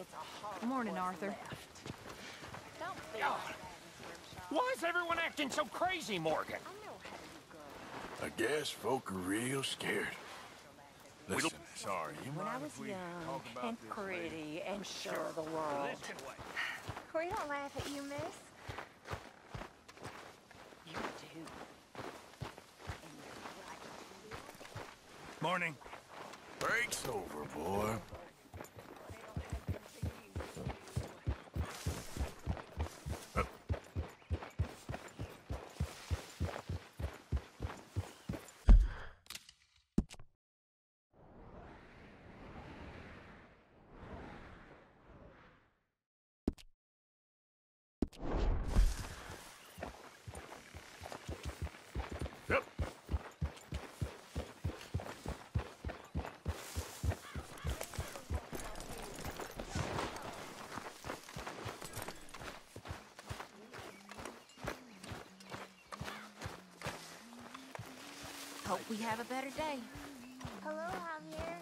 it's a hard morning, Arthur. Don't be like why is everyone acting so crazy, Morgan? I guess folk are real scared. Listen, sorry. When I was young and pretty and sure of the world. We don't laugh at you, miss. You do. Morning. Break's over, boy. Hope we have a better day. Hello, Javier.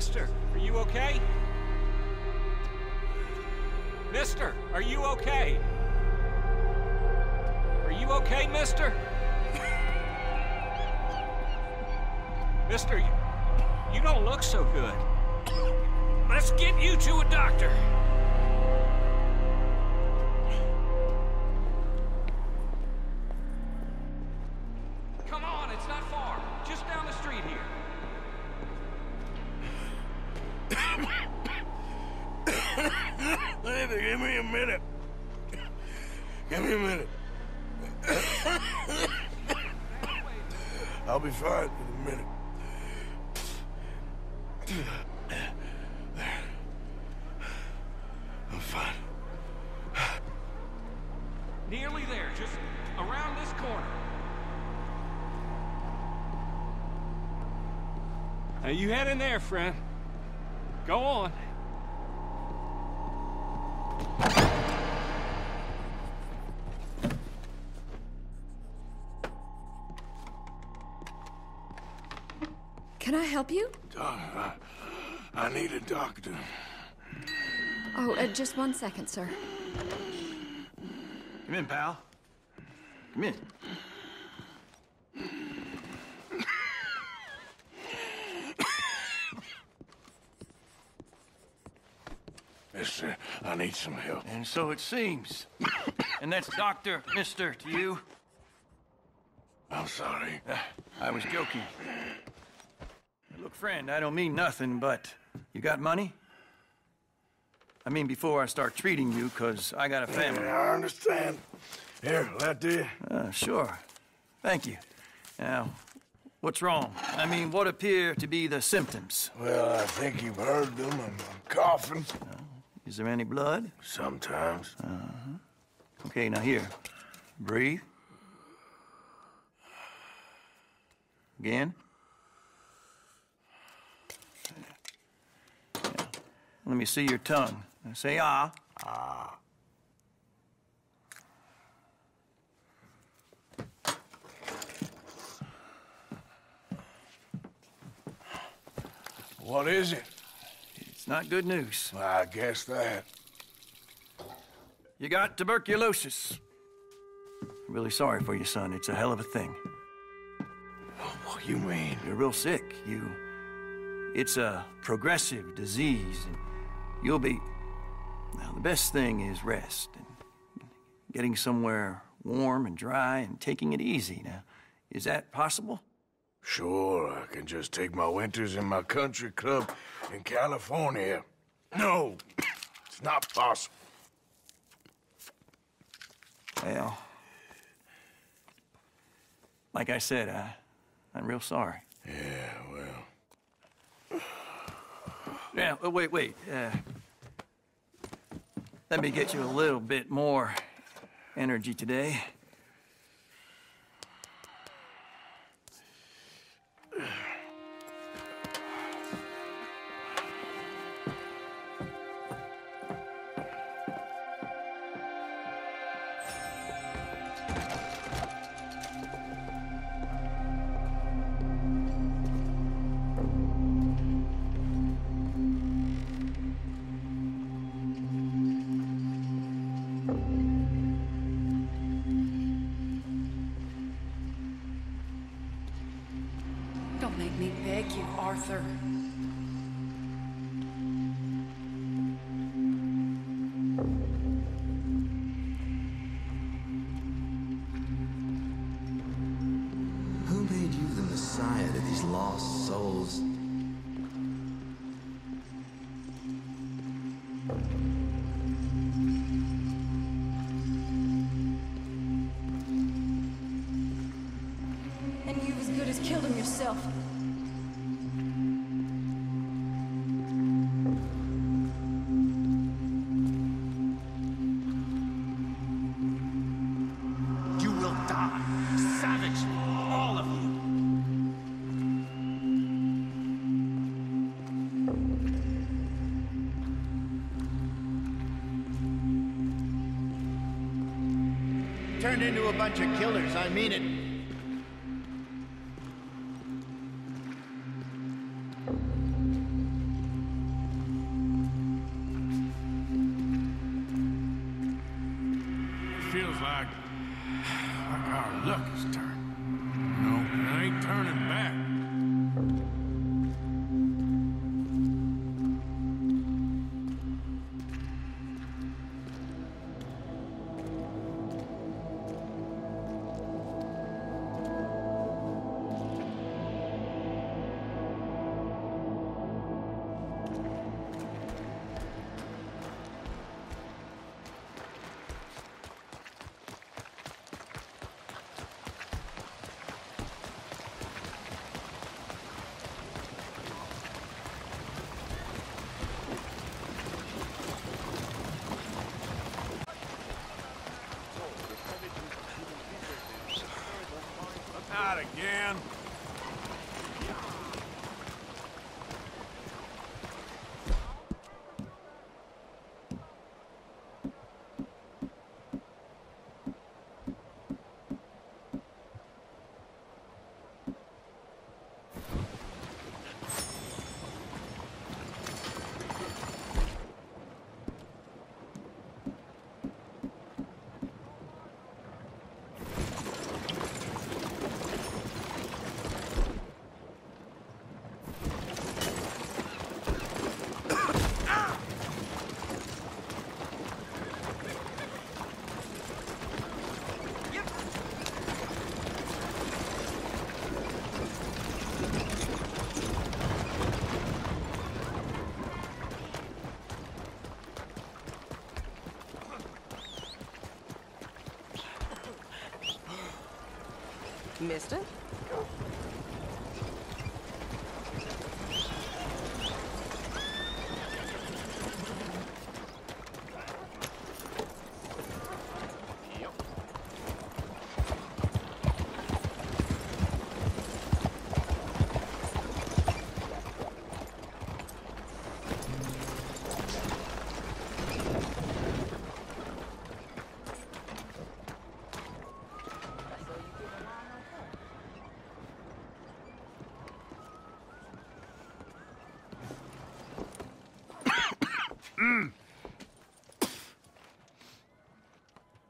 Mister, are you okay? Mister, are you okay? Are you okay, mister? Mister, you don't look so good. Let's get you to a doctor. Come on, it's not far. Just down the street here. Give me a minute. Give me a minute. I'll be fine in a minute. There. I'm fine. Nearly there, just around this corner. Now you head in there, friend. Go on. Can I help you? I need a doctor. Oh, just 1 second, sir. Come in, pal. Come in. Mister, I need some help. And so it seems. And that's Dr. Mister to you? I'm sorry. I was joking. Look, friend, I don't mean nothing, but you got money? I mean, before I start treating you, because I got a family. Yeah, I understand. Here, that do you? Sure. Thank you. Now, what's wrong? I mean, what appear to be the symptoms? Well, I think you've heard them. I'm coughing. Is there any blood? Sometimes. Okay, now here. Breathe. Again. Let me see your tongue. Say ah. Ah. What is it? It's not good news. Well, I guess that. You got tuberculosis. I'm really sorry for you, son. It's a hell of a thing. Oh, what do you mean? You're real sick. It's a progressive disease. You'll be... Now, the best thing is rest and getting somewhere warm and dry and taking it easy. Now, is that possible? Sure, I can just take my winters in my country club in California. No, it's not possible. Well, like I said, I'm real sorry. Yeah, well... Yeah, wait. Let me get you a little bit more energy today. Arthur. Who made you the Messiah to these lost souls? And you as good as killed him yourself. Turned into a bunch of killers, I mean it. It feels like our luck is turned. No, it ain't turning back. Not again. Mister?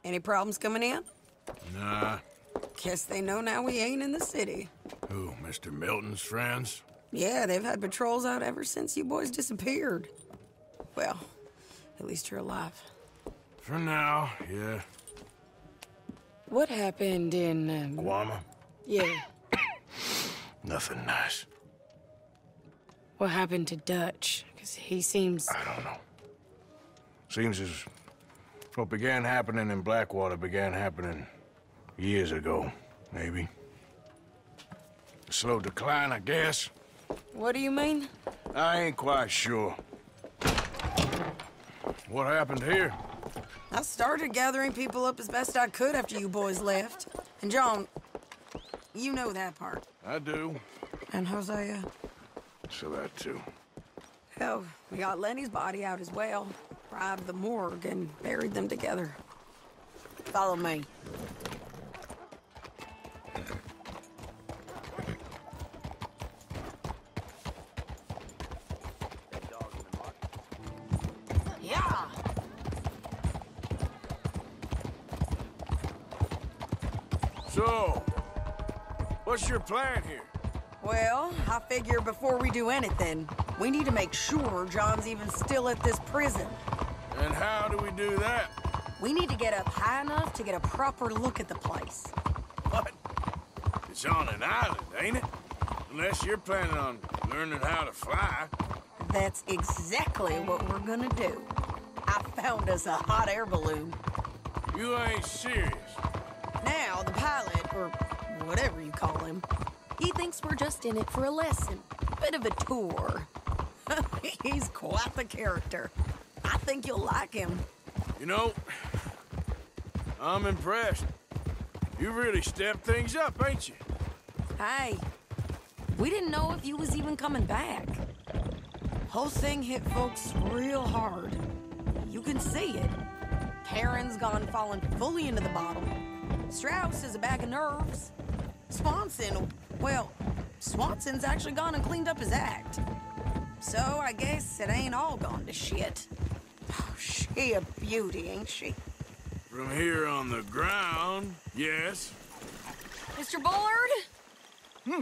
Any problems coming in? Nah. Guess they know now we ain't in the city. Who, Mr. Milton's friends? Yeah, they've had patrols out ever since you boys disappeared. Well, at least you're alive. For now, yeah. What happened in... Guama? Yeah. Nothing nice. What happened to Dutch? Because he seems... I don't know. Seems as... What began happening in Blackwater began happening years ago, maybe. A slow decline, I guess. What do you mean? I ain't quite sure. What happened here? I started gathering people up as best I could after you boys left. And John, you know that part. I do. And Hosea? So that too. Hell, we got Lenny's body out as well. Robbed the morgue and buried them together. Follow me. So, what's your plan here? Well, I figure before we do anything, we need to make sure John's even still at this prison. And how do we do that? We need to get up high enough to get a proper look at the place. What? It's on an island, ain't it? Unless you're planning on learning how to fly. That's exactly what we're gonna do. I found us a hot air balloon. You ain't serious. Now, the pilot, or whatever you call him, he thinks we're just in it for a lesson. Bit of a tour. He's quite the character. I think you'll like him. You know, I'm impressed. You really stepped things up, ain't you? Hey, we didn't know if you was even coming back. Whole thing hit folks real hard. You can see it. Karen's gone falling fully into the bottle. Strauss is a bag of nerves. Swanson, well, Swanson's actually gone and cleaned up his act. So I guess it ain't all gone to shit. Oh, she a beauty, ain't she? From here on the ground, yes. Mr. Bullard? Hmm?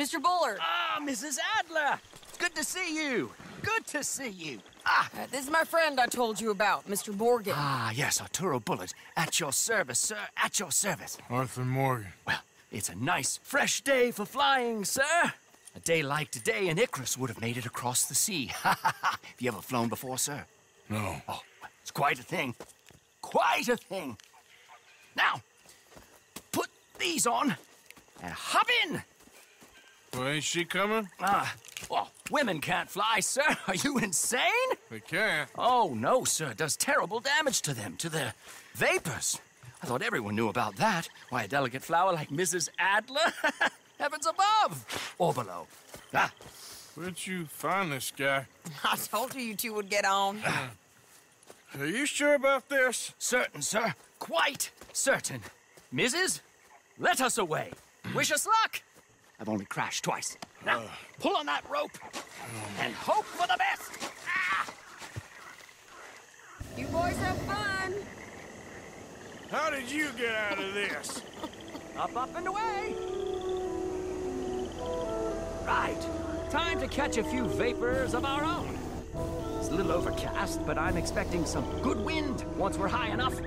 Mr. Bullard. Ah, Mrs. Adler. It's good to see you. Good to see you. Ah. This is my friend I told you about, Mr. Morgan. Ah, yes, Arturo Bullard. At your service, sir. At your service. Arthur Morgan. Well, it's a nice, fresh day for flying, sir. A day like today, and Icarus would have made it across the sea. Ha ha ha! Have you ever flown before, sir? No. Oh, it's quite a thing. Quite a thing. Now, put these on and hop in. Well, ain't she coming? Ah, well, women can't fly, sir. Are you insane? They can't. Oh, no, sir. It does terrible damage to them, to the vapors. I thought everyone knew about that. Why, a delicate flower like Mrs. Adler? Heavens above! Or below. Ah. Where'd you find this guy? I told you two would get on. Are you sure about this? Certain, sir. Quite certain. Mrs., let us away. Wish us luck. I've only crashed twice. Now, pull on that rope and hope for the best. Ah! You boys have fun. How did you get out of this? Up, up, and away. Right. Time to catch a few vapors of our own. It's a little overcast, but I'm expecting some good wind once we're high enough.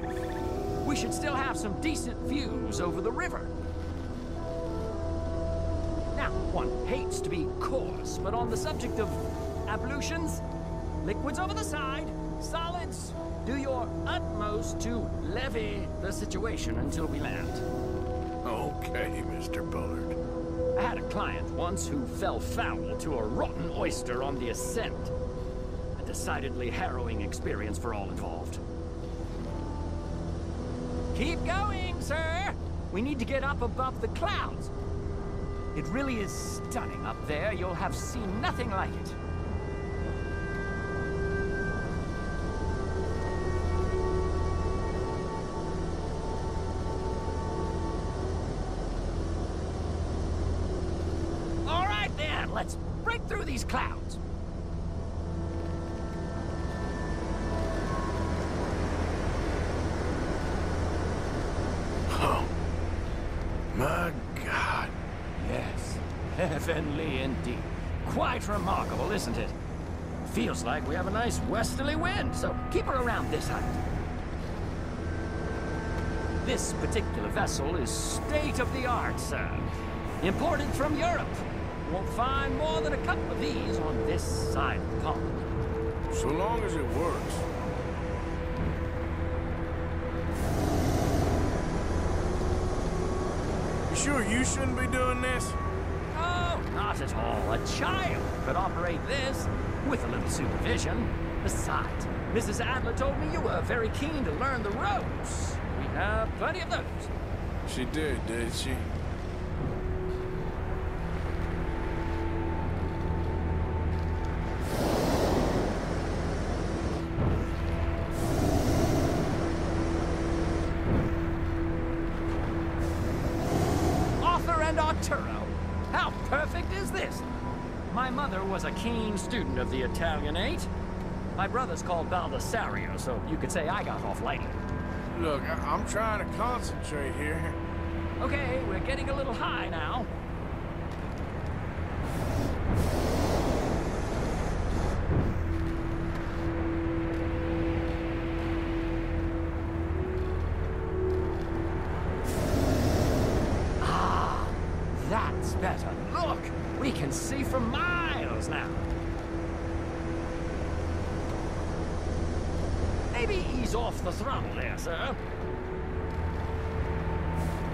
We should still have some decent views over the river. Now, one hates to be coarse, but on the subject of ablutions, liquids over the side, solids, do your utmost to levy the situation until we land. Okay, Mr. Bullard. I had a client once who fell foul to a rotten oyster on the ascent. A decidedly harrowing experience for all involved. Keep going, sir. We need to get up above the clouds. It really is stunning up there. You'll have seen nothing like it. All right, then. Let's break through these clouds. Oh, my God. Yes, heavenly indeed. Quite remarkable, isn't it? Feels like we have a nice westerly wind, so keep her around this island. This particular vessel is state-of-the-art, sir. Imported from Europe. You won't find more than a couple of these on this side of the pond. So long as it works. Sure you shouldn't be doing this? Oh, not at all. A child could operate this with a little supervision. Besides, Mrs. Adler told me you were very keen to learn the ropes. We have plenty of those. She did, didn't she? Arturo, how perfect is this? My mother was a keen student of the Italianate. My brother's called Baldessario, so you could say I got off lightly. Look, I'm trying to concentrate here. Okay, we're getting a little high now. That's better. Look, we can see for miles now. Maybe ease off the throttle there, sir.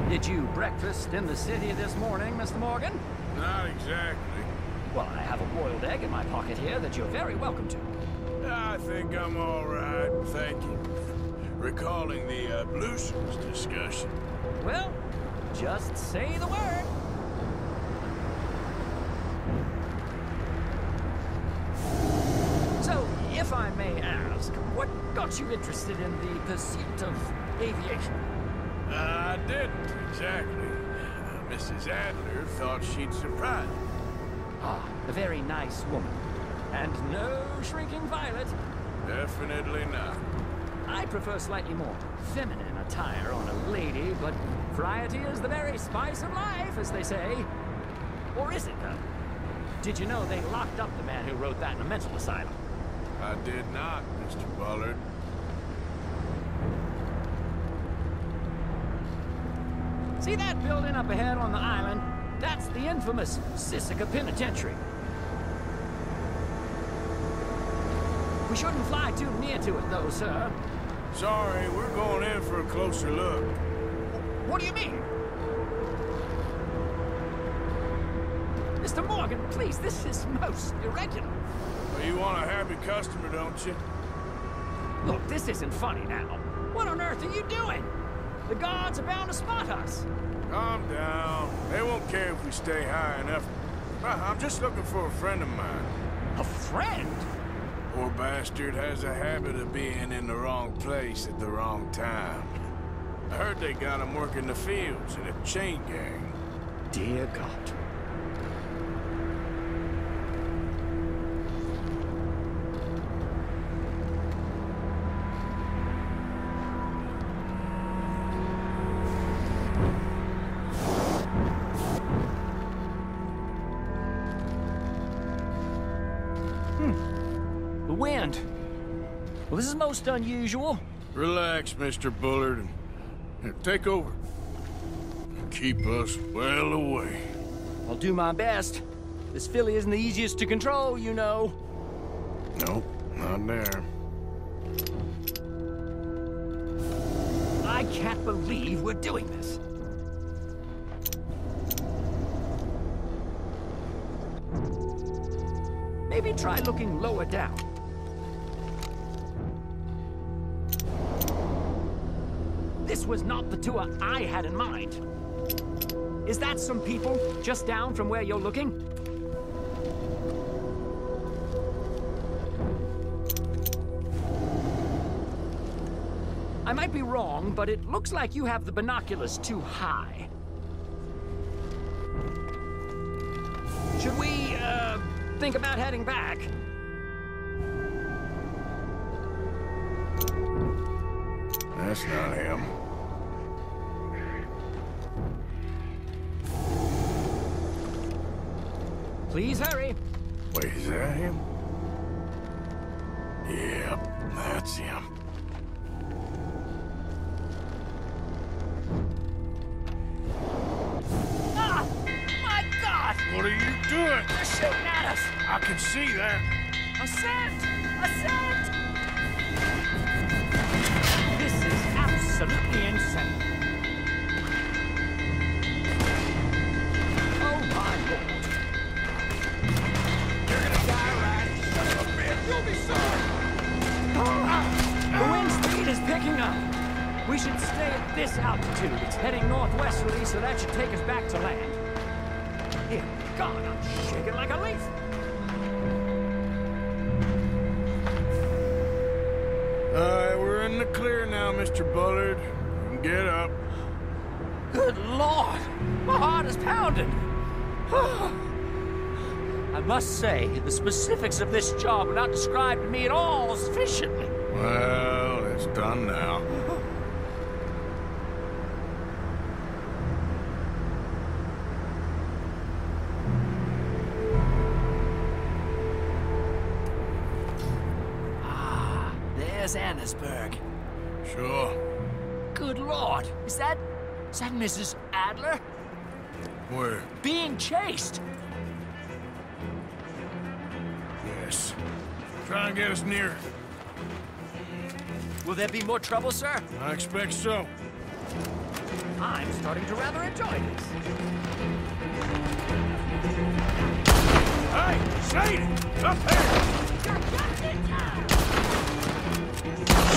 Did you breakfast in the city this morning, Mr. Morgan? Not exactly. Well, I have a boiled egg in my pocket here that you're very welcome to. I think I'm all right, thank you. Recalling the ablutions discussion. Well, just say the word. If I may ask, what got you interested in the pursuit of aviation? I didn't, exactly. Mrs. Adler thought she'd surprise me. Ah, a very nice woman. And no shrinking violet. Definitely not. I prefer slightly more feminine attire on a lady, but variety is the very spice of life, as they say. Or is it, though? Did you know they locked up the man who wrote that in a mental asylum? I did not, Mr. Bullard. See that building up ahead on the island? That's the infamous Sissica Penitentiary. We shouldn't fly too near to it, though, sir. Sorry, we're going in for a closer look. What do you mean? Mr. Morgan, please, this is most irregular. Well, you want a happy customer, don't you? Look, this isn't funny now. What on earth are you doing? The guards are bound to spot us. Calm down. They won't care if we stay high enough. I'm just looking for a friend of mine. A friend? Poor bastard has a habit of being in the wrong place at the wrong time. I heard they got him working the fields in a chain gang. Dear God. Wind. Well, this is most unusual. Relax, Mr. Bullard, and here, take over. Keep us well away. I'll do my best. This filly isn't the easiest to control, you know. Nope, not there. I can't believe we're doing this. Maybe try looking lower down. This was not the tour I had in mind. Is that some people just down from where you're looking? I might be wrong, but it looks like you have the binoculars too high. Should we, think about heading back? That's not him. Please hurry. Wait, is that him? Yep, that's him. Ah! My God! What are you doing? They're shooting at us! I can see that. Ascend! Ascend! Absolutely insane. Oh my Lord. You're gonna die, right? Son of a bitch. You'll be sorry. The wind speed is picking up. We should stay at this altitude. It's heading northwesterly, so that should take us back to land. Here, God, I'm shaking like a leaf. In the clear now, Mr. Bullard. Get up. Good Lord! My heart is pounding! I must say, the specifics of this job were not described to me at all sufficiently. Well, it's done now. Annisburg. Sure. Good Lord, is that Mrs. Adler? Where? Being chased. Yes. Try and get us near. Will there be more trouble, sir? I expect so. I'm starting to rather enjoy this. Hey, Shane! Up there! You're just in time!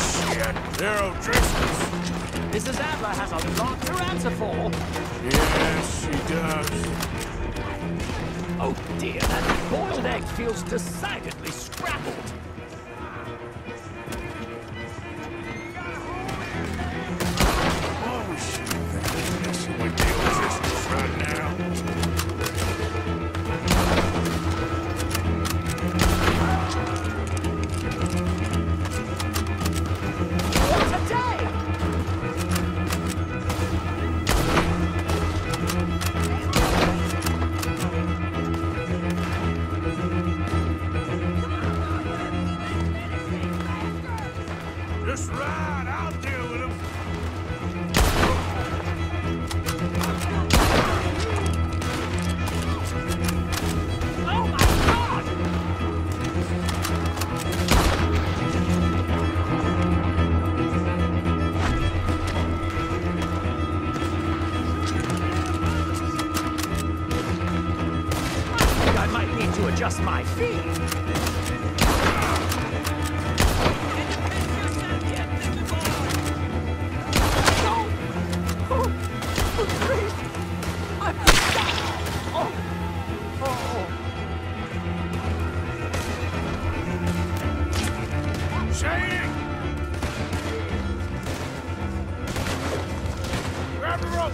Shit! They're O'Driscoll's! Mrs. Adler has a lot to answer for. Yes, she does. Oh dear, that boiled egg feels decidedly scrambled. Oh shit, they're messing with the O'Driscoll's right now. Just my feet.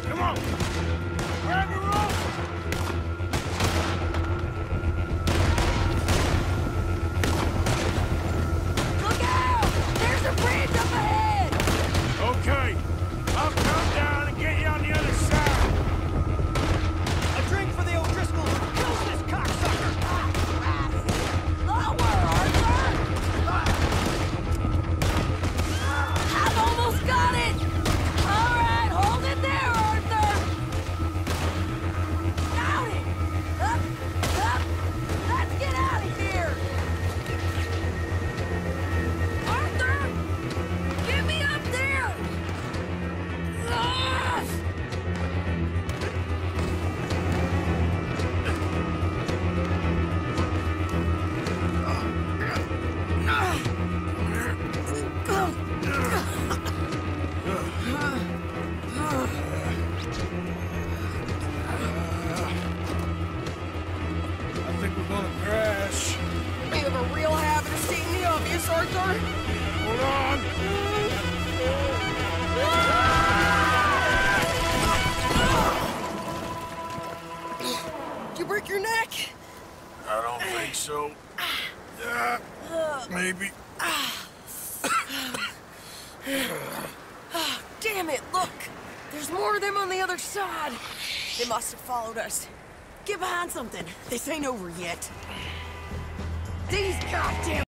go, come on! Grab your rope! Followed us. Get behind something. This ain't over yet. These goddamn